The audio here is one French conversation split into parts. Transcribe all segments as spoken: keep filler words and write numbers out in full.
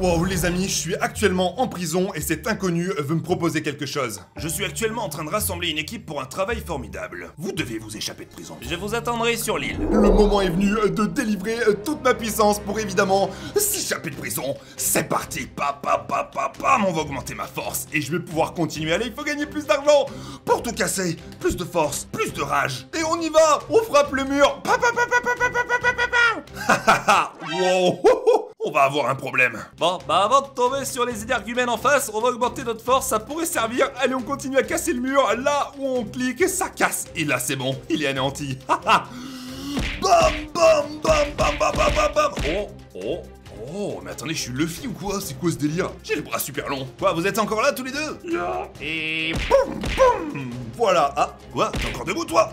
Wow, les amis, je suis actuellement en prison et cet inconnu veut me proposer quelque chose. Je suis actuellement en train de rassembler une équipe pour un travail formidable. Vous devez vous échapper de prison. Je vous attendrai sur l'île. Le moment est venu de délivrer toute ma puissance pour évidemment s'échapper de prison. C'est parti, papa, papa, pam, on va augmenter ma force et je vais pouvoir continuer. Allez, il faut gagner plus d'argent pour tout casser. Plus de force, plus de rage. Et on y va, on frappe le mur. Papa, papa, papa, papa, papa, papa. Wow. On va avoir un problème. Bon, bah avant de tomber sur les énergumènes en face, on va augmenter notre force, ça pourrait servir. Allez, on continue à casser le mur. Là où on clique, ça casse. Et là, c'est bon, il est anéanti. Bam, bam, bam, bam, bam, bam, bam. Oh, oh. Oh, mais attendez, je suis Luffy ou quoi? C'est quoi ce délire? J'ai le bras super long. Quoi, vous êtes encore là tous les deux? Yeah. Et boum, boum. Voilà. Ah, quoi? T'es encore debout, toi?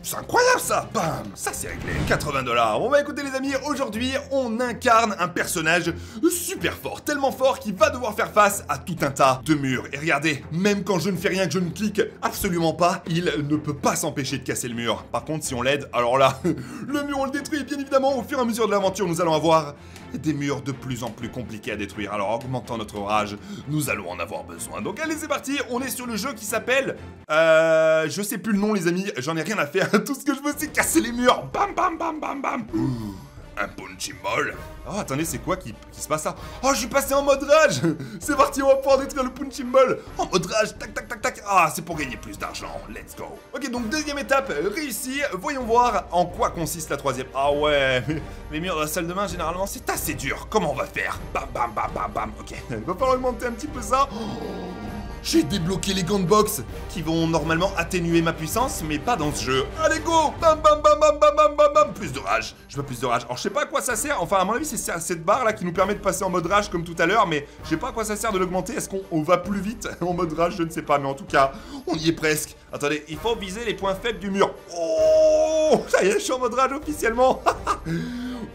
C'est incroyable ça! Bam! Ça c'est réglé. quatre-vingts dollars. On va écouter les amis, aujourd'hui on incarne un personnage super fort, tellement fort qu'il va devoir faire face à tout un tas de murs. Et regardez, même quand je ne fais rien, que je ne clique absolument pas, il ne peut pas s'empêcher de casser le mur. Par contre, si on l'aide, alors là, le mur on le détruit. Bien évidemment, au fur et à mesure de l'aventure, nous allons avoir des murs de plus en plus compliqués à détruire. Alors, augmentant notre rage, nous allons en avoir besoin. Donc allez, c'est parti, on est sur le jeu qui s'appelle... Euh... Je sais plus le nom les amis, j'en ai rien à faire. Tout ce que je veux, c'est casser les murs. Bam, bam, bam, bam, bam. Ouh, un punching ball. Oh, attendez, c'est quoi qui, qui se passe là? Oh, je suis passé en mode rage. C'est parti, on va pouvoir détruire le punching ball. En mode rage, tac, tac, tac, tac. Ah, c'est pour gagner plus d'argent. Let's go. Ok, donc deuxième étape réussie. Voyons voir en quoi consiste la troisième. Ah ouais, les murs de la salle de bain, généralement, c'est assez dur. Comment on va faire? Bam, bam, bam, bam, bam. Ok, il va falloir augmenter un petit peu ça. Oh. J'ai débloqué les gants de boxe qui vont normalement atténuer ma puissance, mais pas dans ce jeu. Allez go, bam bam bam bam bam bam bam bam, plus de rage. Je veux plus de rage. Alors je sais pas à quoi ça sert. Enfin à mon avis c'est cette barre là qui nous permet de passer en mode rage comme tout à l'heure, mais je sais pas à quoi ça sert de l'augmenter. Est-ce qu'on va plus vite en mode rage? Je ne sais pas, mais en tout cas on y est presque. Attendez, il faut viser les points faibles du mur. Oh, ça y est, je suis en mode rage officiellement.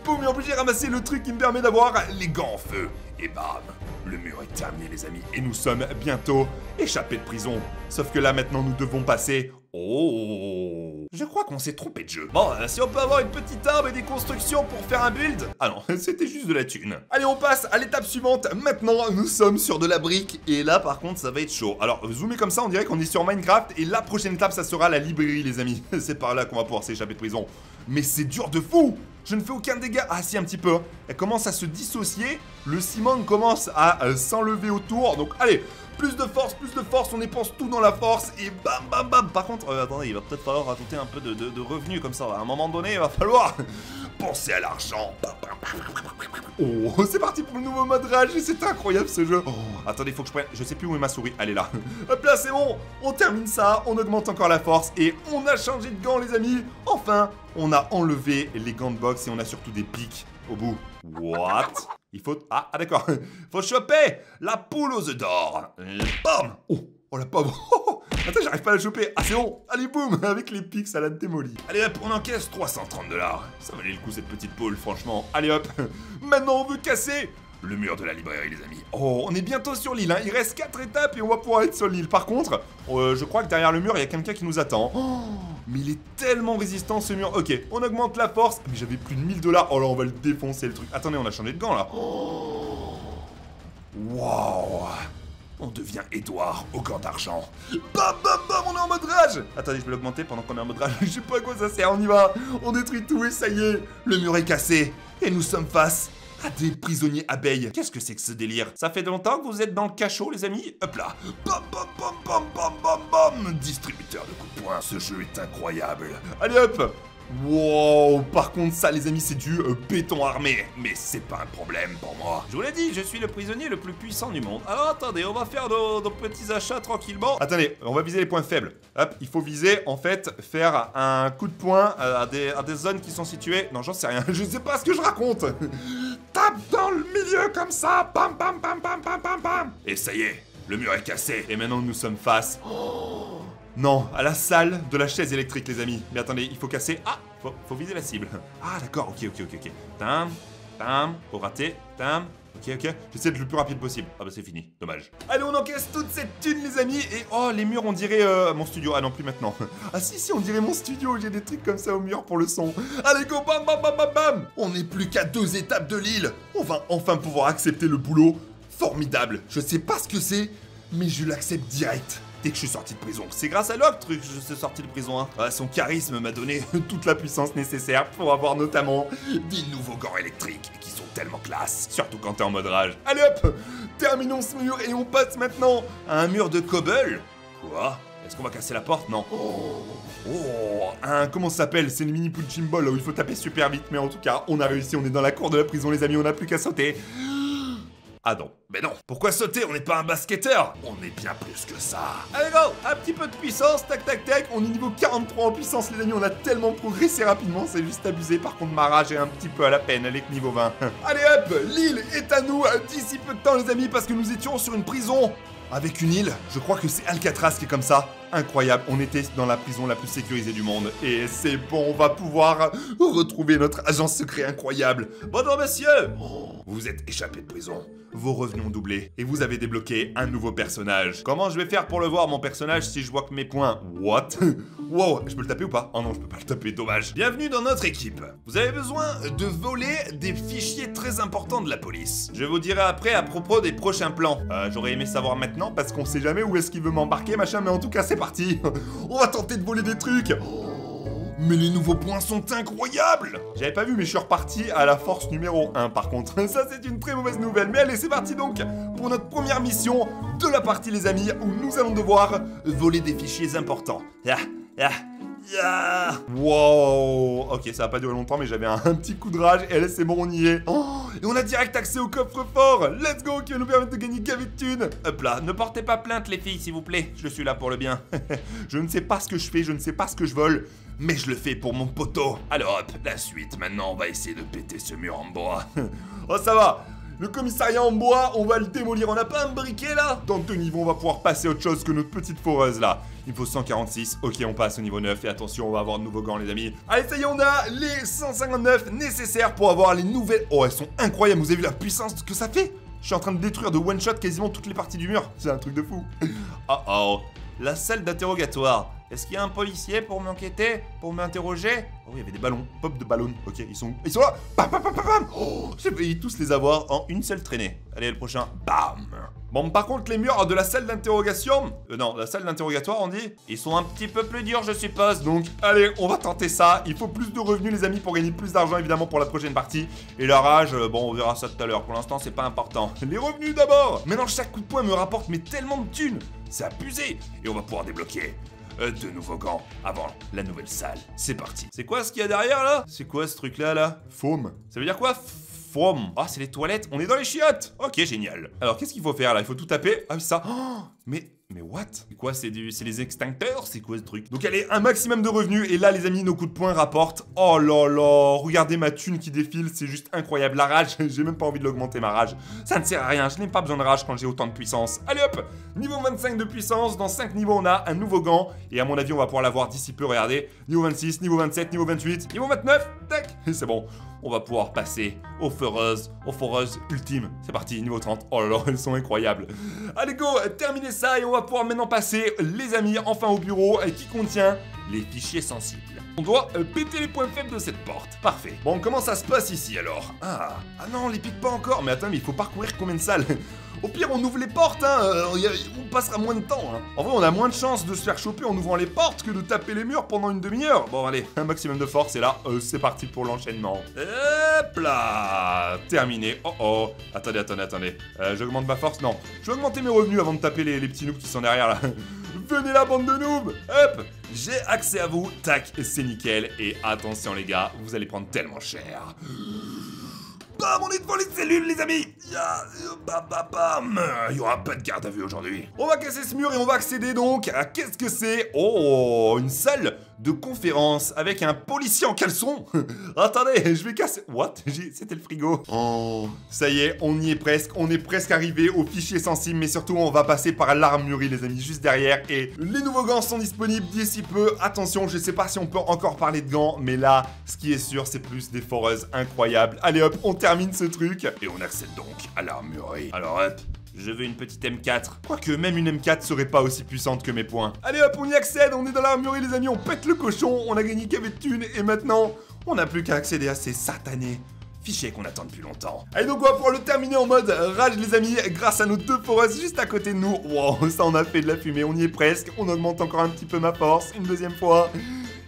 Boum, mais en plus j'ai ramassé le truc qui me permet d'avoir les gants en feu. Et bam, le mur est terminé les amis. Et nous sommes bientôt échappés de prison. Sauf que là maintenant nous devons passer... Oh, je crois qu'on s'est trompé de jeu. Bon, euh, si on peut avoir une petite arme et des constructions pour faire un build. Ah non, c'était juste de la thune. Allez, on passe à l'étape suivante. Maintenant, nous sommes sur de la brique. Et là, par contre, ça va être chaud. Alors, zoomer comme ça, on dirait qu'on est sur Minecraft. Et la prochaine étape, ça sera la librairie, les amis. C'est par là qu'on va pouvoir s'échapper de prison. Mais c'est dur de fou. Je ne fais aucun dégât. Ah si, un petit peu. Elle commence à se dissocier. Le ciment commence à euh, s'enlever autour. Donc, allez, plus de force, plus de force. On dépense tout dans la force. Et bam, bam, bam. Par contre, euh, attendez, il va peut-être falloir rajouter un peu de, de, de revenus comme ça. À un moment donné, il va falloir penser à l'argent. Oh, c'est parti pour le nouveau mode rage. C'est incroyable ce jeu. Oh, attendez, il faut que je prenne... Je sais plus où est ma souris. Allez là. Hop là, c'est bon. On termine ça. On augmente encore la force. Et on a changé de gants, les amis. Enfin, on a enlevé les gants de boxe et on a surtout des pics au bout. What? Il faut... Ah, ah d'accord. Faut choper la poule aux œufs d'or. Bam. Oh, oh la pauvre. Attends, j'arrive pas à la choper. Ah, c'est bon. Allez, boum. Avec les pics, ça la démolit. Allez, hop, on encaisse trois cent trente dollars. Ça valait le coup, cette petite poule, franchement. Allez, hop. Maintenant, on veut casser le mur de la librairie, les amis. Oh, on est bientôt sur l'île, hein. Il reste quatre étapes et on va pouvoir être sur l'île. Par contre, euh, je crois que derrière le mur, il y a quelqu'un qui nous attend. Oh, mais il est tellement résistant, ce mur. Ok, on augmente la force. Mais j'avais plus de mille dollars. Oh là, on va le défoncer, le truc. Attendez, on a changé de gant, là. Oh. Waouh. On devient Edouard au gant d'argent. Bam, bam, bam, on est en mode rage. Attendez, je vais l'augmenter pendant qu'on est en mode rage. Je sais pas à quoi ça sert, on y va. On détruit tout et ça y est. Le mur est cassé. Et nous sommes face à des prisonniers abeilles. Qu'est-ce que c'est que ce délire? Ça fait longtemps que vous êtes dans le cachot, les amis. Hop là. Bam, bam, bam, bam, bam, bam, bam. Distributeur de coups de poing. Ce jeu est incroyable. Allez, hop. Wow, par contre ça les amis c'est du euh, béton armé. Mais c'est pas un problème pour moi. Je vous l'ai dit, je suis le prisonnier le plus puissant du monde. Alors attendez, on va faire nos, nos petits achats tranquillement. Attendez, on va viser les points faibles. Hop, il faut viser en fait, faire un coup de poing à des, à des zones qui sont situées. Non j'en sais rien, je sais pas ce que je raconte. Tape dans le milieu comme ça. Bam bam bam bam bam bam bam. Et ça y est, le mur est cassé. Et maintenant nous sommes face... Oh. Non, à la salle de la chaise électrique, les amis. Mais attendez, il faut casser... Ah, faut, faut viser la cible. Ah, d'accord, ok, ok, ok, ok. Tain, Tam, faut rater. Tam. Ok, ok. J'essaie d'être le plus rapide possible. Ah bah c'est fini. Dommage. Allez, on encaisse toute cette thune, les amis. Et oh, les murs, on dirait euh, mon studio. Ah non, plus maintenant. Ah si, si, on dirait mon studio. J'ai des trucs comme ça au mur pour le son. Allez, go, bam, bam, bam, bam, bam. On n'est plus qu'à deux étapes de l'île. On va enfin pouvoir accepter le boulot. Formidable. Je sais pas ce que c'est, mais je l'accepte direct. Dès que je suis sorti de prison. C'est grâce à l'autre que je suis sorti de prison. Hein. Ah, son charisme m'a donné toute la puissance nécessaire pour avoir notamment des nouveaux gants électriques qui sont tellement classe. Surtout quand t'es en mode rage. Allez hop, terminons ce mur et on passe maintenant à un mur de cobble. Quoi ? Est-ce qu'on va casser la porte? Non. Oh, oh un, comment ça s'appelle? C'est le mini punching ball où il faut taper super vite. Mais en tout cas, on a réussi. On est dans la cour de la prison, les amis. On n'a plus qu'à sauter. Ah non, mais non, pourquoi sauter? On n'est pas un basketteur. On est bien plus que ça. Allez go, un petit peu de puissance, tac tac tac. On est niveau quarante-trois en puissance les amis, on a tellement progressé rapidement, c'est juste abusé. Par contre ma rage est un petit peu à la peine, elle est que niveau vingt. Allez hop, l'île est à nous d'ici peu de temps les amis, parce que nous étions sur une prison. Avec une île, je crois que c'est Alcatraz qui est comme ça. Incroyable, on était dans la prison la plus sécurisée du monde. Et c'est bon, on va pouvoir retrouver notre agent secret incroyable. Bonjour messieurs. Vous êtes échappé de prison, vos revenus ont doublé et vous avez débloqué un nouveau personnage. Comment je vais faire pour le voir mon personnage si je vois que mes points... What? Wow, je peux le taper ou pas? Oh non, je peux pas le taper, dommage. Bienvenue dans notre équipe. Vous avez besoin de voler des fichiers très importants de la police. Je vous dirai après à propos des prochains plans. Euh, J'aurais aimé savoir maintenant parce qu'on sait jamais où est-ce qu'il veut m'embarquer, machin, mais en tout cas c'est parti. On va tenter de voler des trucs. Mais les nouveaux points sont incroyables. J'avais pas vu mais je suis reparti à la force numéro un par contre. Ça c'est une très mauvaise nouvelle. Mais allez c'est parti donc pour notre première mission de la partie les amis, où nous allons devoir voler des fichiers importants. Ah, ah, ah. Wow. Ok ça va pas durer longtemps mais j'avais un, un petit coup de rage. Et allez c'est bon on y est. Oh, et on a direct accès au coffre-fort. Let's go, qui va nous permettre de gagner gavé de thunes. Hop là, ne portez pas plainte les filles s'il vous plaît. Je suis là pour le bien. Je ne sais pas ce que je fais, je ne sais pas ce que je vole, mais je le fais pour mon poteau. Alors hop, la suite, maintenant on va essayer de péter ce mur en bois. Oh ça va, le commissariat en bois, on va le démolir. On n'a pas un briquet là? Dans deux niveaux on va pouvoir passer à autre chose que notre petite foreuse là. Il faut cent quarante-six, ok on passe au niveau neuf. Et attention on va avoir de nouveaux gants les amis. Allez ça y est on a les cent cinquante-neuf nécessaires pour avoir les nouvelles. Oh elles sont incroyables, vous avez vu la puissance que ça fait? Je suis en train de détruire de one shot quasiment toutes les parties du mur. C'est un truc de fou. Oh oh, la salle d'interrogatoire. Est-ce qu'il y a un policier pour m'enquêter? Pour m'interroger? Oh, il y avait des ballons. Pop de ballons. Ok, ils sont, ils sont là. Bam, bam, bam, bam. Oh, j'ai failli tous les avoir en une seule traînée. Allez, le prochain. Bam. Bon, par contre, les murs de la salle d'interrogation... Euh, non, la salle d'interrogatoire, on dit. Ils sont un petit peu plus durs, je suppose. Donc, allez, on va tenter ça. Il faut plus de revenus, les amis, pour gagner plus d'argent, évidemment, pour la prochaine partie. Et la rage, euh, bon, on verra ça tout à l'heure. Pour l'instant, c'est pas important. Les revenus, d'abord. Maintenant, chaque coup de poing me rapporte mais tellement de thunes. C'est abusé. Et on va pouvoir débloquer Euh, de nouveaux gants avant la nouvelle salle. C'est parti. C'est quoi ce qu'il y a derrière là? C'est quoi ce truc là là? Foam. Ça veut dire quoi? Foam. Ah, oh, c'est les toilettes. On est dans les chiottes. Ok, génial. Alors, qu'est-ce qu'il faut faire là? Il faut tout taper. Ah, ça. Oh, mais. Mais what? C'est quoi? C'est du... les extincteurs? C'est quoi ce truc? Donc allez, un maximum de revenus. Et là les amis, nos coups de poing rapportent. Oh là là, regardez ma thune qui défile. C'est juste incroyable, la rage. J'ai même pas envie de l'augmenter ma rage. Ça ne sert à rien, je n'ai pas besoin de rage quand j'ai autant de puissance. Allez hop, niveau vingt-cinq de puissance. Dans cinq niveaux on a un nouveau gant. Et à mon avis on va pouvoir l'avoir d'ici peu, regardez. Niveau vingt-six, niveau vingt-sept, niveau vingt-huit, niveau vingt-neuf. Tac, c'est bon. On va pouvoir passer aux foreuses, aux foreuses ultimes. C'est parti, niveau trente. Oh là là, elles sont incroyables. Allez go, terminez ça et on va pouvoir maintenant passer, les amis, enfin au bureau qui contient les fichiers sensibles. On doit euh, péter les points faibles de cette porte. Parfait. Bon, comment ça se passe ici alors? Ah, ah non, on les pique pas encore. Mais attends, mais il faut parcourir combien de salles? Au pire, on ouvre les portes, hein. On passera moins de temps, hein. En vrai, on a moins de chances de se faire choper en ouvrant les portes que de taper les murs pendant une demi-heure. Bon, allez, un maximum de force et là, euh, c'est parti pour l'enchaînement. Hop là, terminé. Oh oh. Attendez, attendez, attendez. Euh, J'augmente ma force? Non. Je vais augmenter mes revenus avant de taper les, les petits noobs qui sont derrière là. Venez la bande de noobs. Hop, j'ai accès à vous. Tac, c'est nickel. Et attention les gars, vous allez prendre tellement cher. Bam, on est devant les cellules les amis. Bam, bam, bam. Il n'y aura pas de garde à vue aujourd'hui. On va casser ce mur et on va accéder donc à... Qu'est-ce que c'est? Oh, une salle de conférence avec un policier en caleçon. Attendez, je vais casser... What? C'était le frigo. Oh, ça y est, on y est presque. On est presque arrivé au fichier sensible, mais surtout, on va passer par l'armurerie, les amis, juste derrière. Et les nouveaux gants sont disponibles d'ici peu. Attention, je sais pas si on peut encore parler de gants, mais là, ce qui est sûr, c'est plus des foreuses incroyables. Allez hop, on termine ce truc. Et on accède donc à l'armurerie. Alors hop. Je veux une petite M quatre. Quoique même une M quatre serait pas aussi puissante que mes poings. Allez hop, on y accède, on est dans l'armurerie les amis, on pète le cochon, on a gagné qu'avec de thunes et maintenant, on n'a plus qu'à accéder à ces satanés fichiers qu'on attend depuis longtemps. Allez donc on va pouvoir le terminer en mode rage les amis, grâce à nos deux foreuses juste à côté de nous. Wow, ça on a fait de la fumée, on y est presque, on augmente encore un petit peu ma force, une deuxième fois.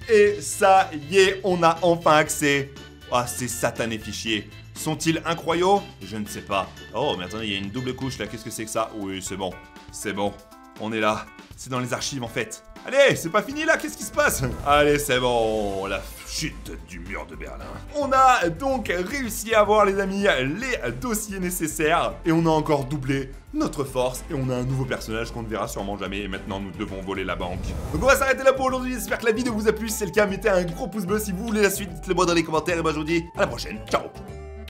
Et ça y est, on a enfin accès à ces satanés fichiers. Sont-ils incroyables? Je ne sais pas. Oh, mais attendez, il y a une double couche là, qu'est-ce que c'est que ça? Oui, c'est bon, c'est bon, on est là. C'est dans les archives en fait. Allez, c'est pas fini là, qu'est-ce qui se passe? Allez, c'est bon, la chute du mur de Berlin. On a donc réussi à avoir les amis, les dossiers nécessaires. Et on a encore doublé notre force. Et on a un nouveau personnage qu'on ne verra sûrement jamais. Et maintenant, nous devons voler la banque. Donc on va s'arrêter là pour aujourd'hui, j'espère que la vidéo vous a plu. Si c'est le cas, mettez un gros pouce bleu si vous voulez la suite. Dites-le moi dans les commentaires et moi je vous dis à la prochaine, ciao.